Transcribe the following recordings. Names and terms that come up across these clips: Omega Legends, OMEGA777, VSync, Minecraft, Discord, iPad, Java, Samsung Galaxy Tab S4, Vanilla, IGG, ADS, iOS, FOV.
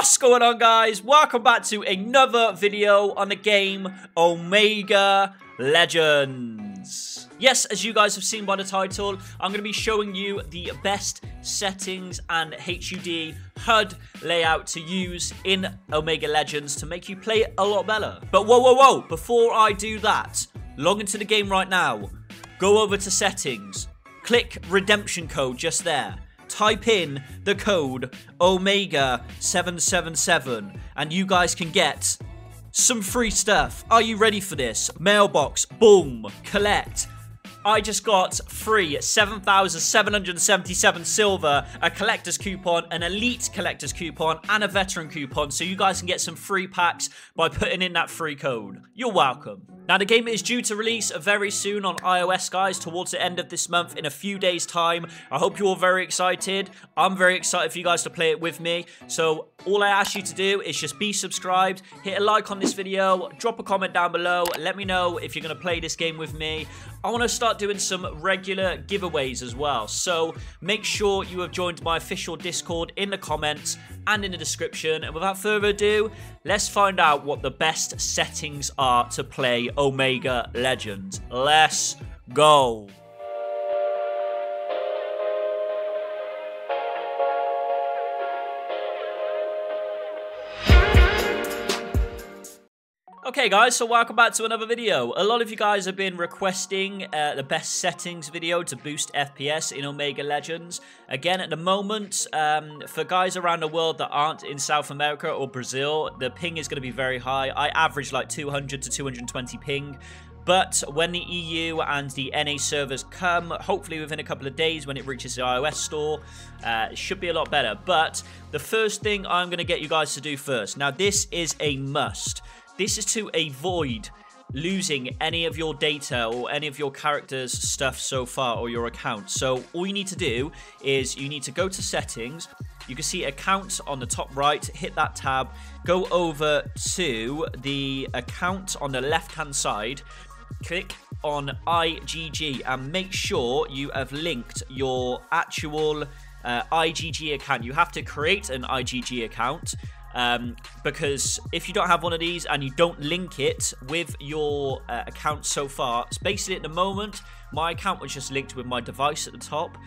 What's going on, guys? Welcome back to another video on the game Omega Legends. Yes, as you guys have seen by the title, I'm going to be showing you the best settings and HUD HUD layout to use in Omega Legends to make you play it a lot better. But whoa, before I do that, log into the game right now, go over to settings, click redemption code just there. Type in the code OMEGA777 and you guys can get some free stuff. Are you ready for this? Mailbox, boom, collect. I just got free 7,777 silver, a collector's coupon, an elite collector's coupon, and a veteran coupon, so you guys can get some free packs by putting in that free code. You're welcome. Now, the game is due to release very soon on iOS, guys, towards the end of this month in a few days' time. I hope you're all very excited. I'm very excited for you guys to play it with me, so all I ask you to do is just be subscribed, hit a like on this video, drop a comment down below, let me know if you're going to play this game with me. I want to start doing some regular giveaways as well, so make sure you have joined my official Discord in the comments and in the description. And without further ado, let's find out what the best settings are to play Omega Legends. Let's go. Okay guys, so welcome back to another video. A lot of you guys have been requesting the best settings video to boost FPS in Omega Legends. Again, at the moment, for guys around the world that aren't in South America or Brazil, the ping is going to be very high. I average like 200 to 220 ping. But when the EU and the NA servers come, hopefully within a couple of days when it reaches the iOS store, it should be a lot better. But the first thing I'm going to get you guys to do first, now this is a must. This is to avoid losing any of your data or any of your characters' stuff so far or your account. So all you need to do is you need to go to settings. You can see accounts on the top right, hit that tab, go over to the account on the left-hand side, click on IGG and make sure you have linked your actual IGG account. You have to create an IGG account. Because if you don't have one of these and you don't link it with your account so far, it's basically at the moment, my account was just linked with my device at the top.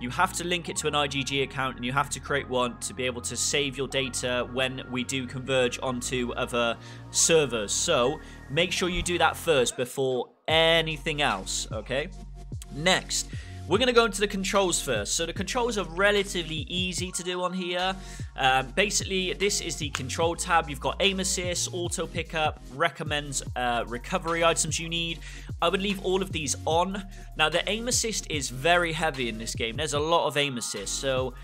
You have to link it to an IGG account and you have to create one to be able to save your data when we do converge onto other servers. So make sure you do that first before anything else, okay? Next, we're going to go into the controls first. So the controls are relatively easy to do on here. Basically, this is the control tab. You've got aim assist, auto pickup, recommends recovery items you need. I would leave all of these on. Now, the aim assist is very heavy in this game. There's a lot of aim assist. So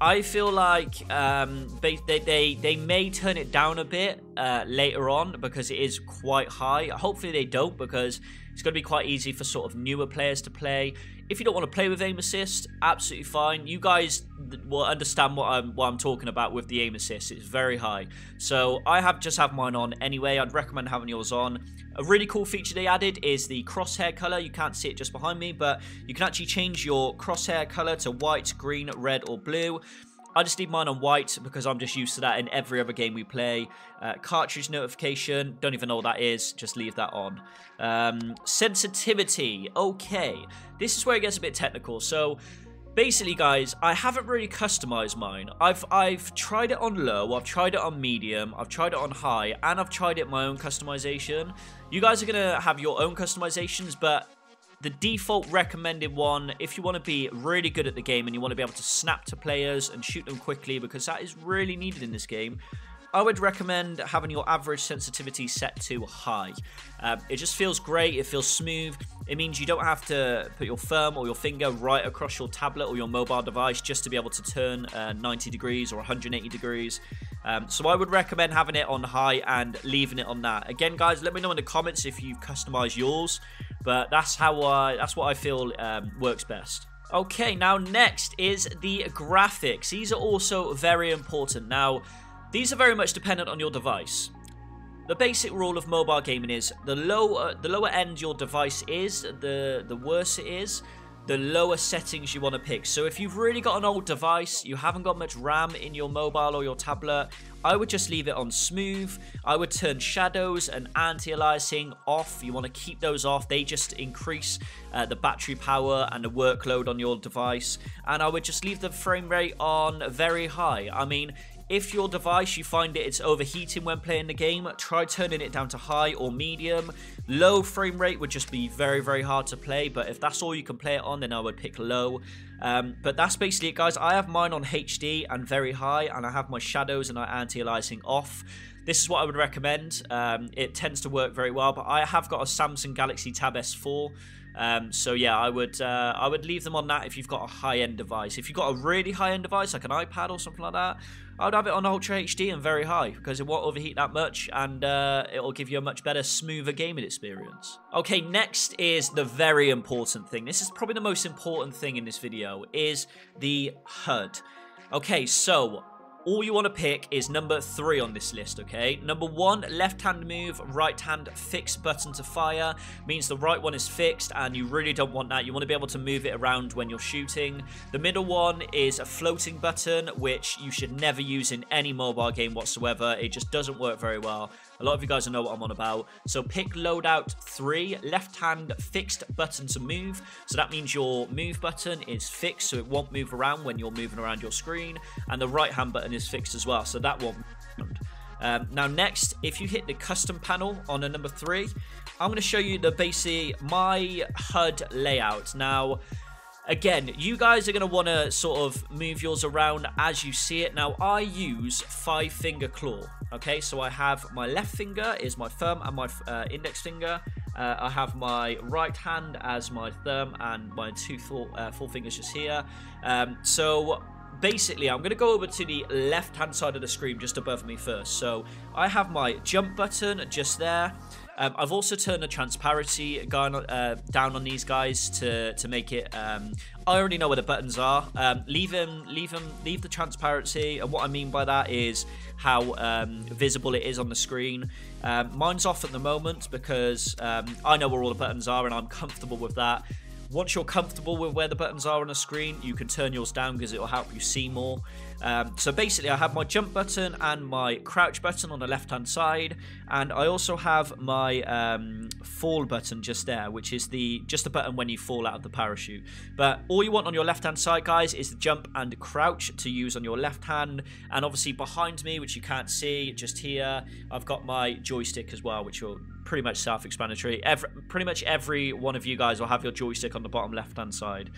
I feel like they may turn it down a bit later on because it is quite high. Hopefully they don't, because it's going to be quite easy for sort of newer players to play. If you don't want to play with aim assist, absolutely fine. You guys will understand what I'm talking about with the aim assist. It's very high. So I just have mine on anyway. I'd recommend having yours on. A really cool feature they added is the crosshair color. You can't see it just behind me, but you can actually change your crosshair color to white, green, red, or blue. I just leave mine on white because I'm just used to that in every other game we play. Cartridge notification, don't even know what that is, just leave that on. Sensitivity, okay. This is where it gets a bit technical. So basically, guys, I haven't really customized mine. I've tried it on low, I've tried it on medium, I've tried it on high, and I've tried it my own customization. You guys are gonna have your own customizations, but the default recommended one, if you want to be really good at the game and you want to be able to snap to players and shoot them quickly, because that is really needed in this game, I would recommend having your average sensitivity set to high. It just feels great, it feels smooth. It means you don't have to put your thumb or your finger right across your tablet or your mobile device just to be able to turn 90 degrees or 180 degrees. So I would recommend having it on high and leaving it on that. Again, guys, let me know in the comments if you've customized yours. But that's what I feel works best. Okay, now next is the graphics. These are also very important. Now, these are very much dependent on your device. The basic rule of mobile gaming is the lower end your device is, the worse it is. the lower settings you want to pick. So if you've really got an old device, you haven't got much RAM in your mobile or your tablet, I would just leave it on smooth. I would turn shadows and anti-aliasing off. You want to keep those off. They just increase the battery power and the workload on your device. And I would just leave the frame rate on very high. I mean, if your device, you find it's overheating when playing the game, try turning it down to high or medium. Low frame rate would just be very, very hard to play, but if that's all you can play it on, then I would pick low. But that's basically it, guys. I have mine on HD and very high, and I have my shadows and my anti-aliasing off. This is what I would recommend. It tends to work very well, but I have got a Samsung Galaxy Tab S4. So yeah, I would leave them on that if you've got a high-end device. If you've got a really high-end device, like an iPad or something like that, I would have it on Ultra HD and very high, because it won't overheat that much, and it'll give you a much better, smoother gaming experience. Okay, next is the very important thing. This is probably the most important thing in this video, is the HUD. Okay, so all you want to pick is number 3 on this list, okay? Number 1, left hand move, right hand fixed button to fire. Means the right one is fixed and you really don't want that. You want to be able to move it around when you're shooting. The middle one is a floating button, which you should never use in any mobile game whatsoever. It just doesn't work very well. A lot of you guys know what I'm on about. So pick loadout 3, left hand fixed button to move. So that means your move button is fixed, so it won't move around when you're moving around your screen. And the right hand button is fixed as well, so that won't. Now next, if you hit the custom panel on a number 3, I'm going to show you the basic my HUD layout. Now again, you guys are going to want to sort of move yours around as you see it. Now I use 5-finger claw, okay? So I have my left finger is my thumb and my index finger. I have my right hand as my thumb and my two four fingers just here. So basically, I'm going to go over to the left-hand side of the screen just above me first. So I have my jump button just there. I've also turned the transparency down on these guys to make it. I already know where the buttons are. Leave the transparency, and what I mean by that is how visible it is on the screen. Mine's off at the moment because I know where all the buttons are, and I'm comfortable with that. Once you're comfortable with where the buttons are on a screen, you can turn yours down because it will help you see more. So basically, I have my jump button and my crouch button on the left-hand side, and I also have my fall button just there, which is just the button when you fall out of the parachute. But all you want on your left-hand side, guys, is the jump and crouch to use on your left hand, and obviously behind me, which you can't see, just here, I've got my joystick as well, which will pretty much self-explanatory. Pretty much every one of you guys will have your joystick on the bottom left-hand side.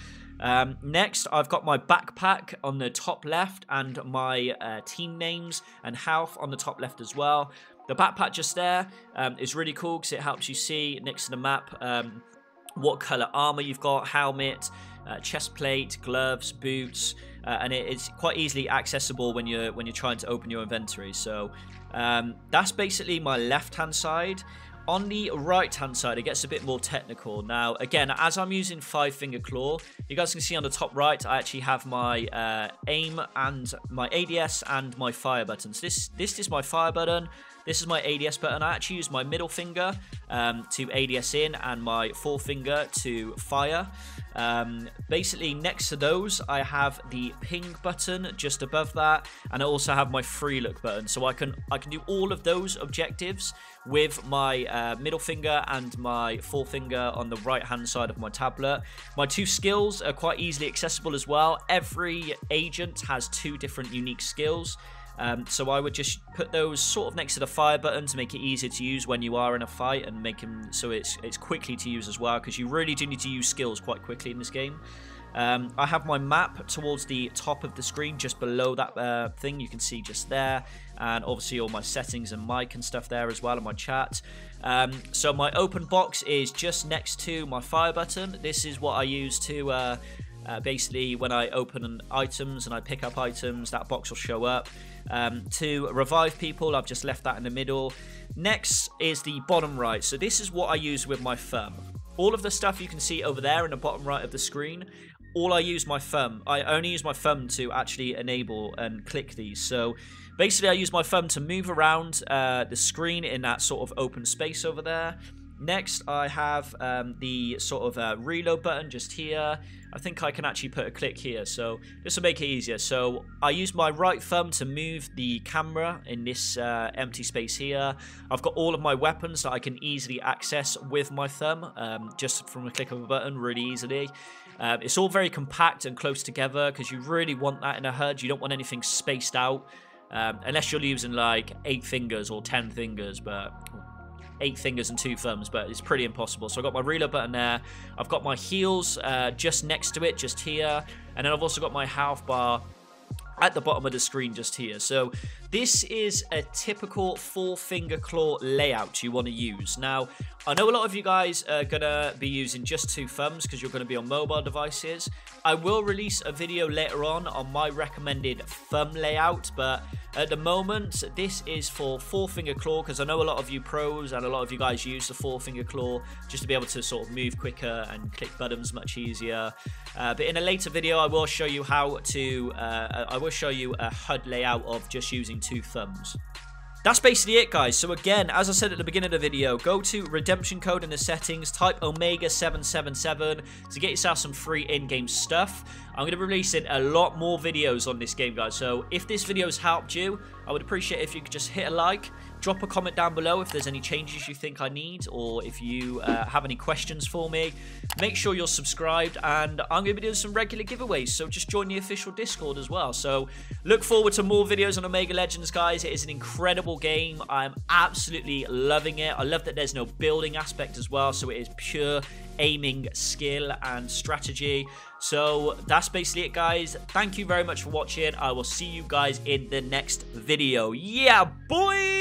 Next, I've got my backpack on the top left and my team names and health on the top left as well. The backpack just there is really cool because it helps you see next to the map what colour armour you've got, helmet, chest plate, gloves, boots, and it's quite easily accessible when you're trying to open your inventory. So that's basically my left-hand side. On the right-hand side, it gets a bit more technical. Now, again, as I'm using 5-finger claw, you guys can see on the top right, I actually have my aim and my ADS and my fire button. So this is my fire button. This is my ADS button. I actually use my middle finger to ADS in and my forefinger to fire. Basically, next to those, I have the ping button just above that, and I also have my free look button. So I can do all of those objectives with my middle finger and my forefinger on the right-hand side of my tablet. My two skills are quite easily accessible as well. Every agent has 2 different unique skills. So I would just put those sort of next to the fire button to make it easier to use when you are in a fight, and make them so it's quickly to use as well, because you really do need to use skills quite quickly in this game. I have my map towards the top of the screen, just below that thing you can see just there, and obviously all my settings and mic and stuff there as well, and my chat. So my open box is just next to my fire button. This is what I use to basically when I open items and I pick up items, that box will show up. To revive people, I've just left that in the middle. Next is the bottom right. So this is what I use with my thumb. All of the stuff you can see over there in the bottom right of the screen, all I use my thumb. I only use my thumb to actually enable and click these. So basically I use my thumb to move around the screen in that sort of open space over there. Next, I have the sort of reload button just here. I think I can actually put a click here, so just to make it easier. So I use my right thumb to move the camera in this empty space here. I've got all of my weapons that I can easily access with my thumb, just from a click of a button, really easily. It's all very compact and close together because you really want that in a HUD. You don't want anything spaced out, unless you're using like 8 fingers or 10 fingers, but... 8 fingers and 2 thumbs, but it's pretty impossible. So I've got my reload button there. I've got my heels just next to it, just here. And then I've also got my health bar at the bottom of the screen just here. So this is a typical 4-finger claw layout you want to use. Now, I know a lot of you guys are going to be using just 2 thumbs because you're going to be on mobile devices. I will release a video later on my recommended thumb layout, but at the moment, this is for 4-finger claw because I know a lot of you pros and a lot of you guys use the 4-finger claw just to be able to sort of move quicker and click buttons much easier. But in a later video, I will show you how to, show you a HUD layout of just using 2 thumbs. That's basically it, guys. So again, as I said at the beginning of the video, go to redemption code in the settings, type OMEGA777 to get yourself some free in-game stuff. I'm going to be releasing a lot more videos on this game, guys. So if this video has helped you, I would appreciate if you could just hit a like, drop a comment down below if there's any changes you think I need, or if you have any questions for me. Make sure you're subscribed, and I'm going to be doing some regular giveaways, so just join the official Discord as well. So look forward to more videos on Omega Legends, guys. It is an incredible game. I'm absolutely loving it. I love that there's no building aspect as well, so it is pure aiming skill and strategy. So that's basically it, guys. Thank you very much for watching. I will see you guys in the next video. Yeah, boy.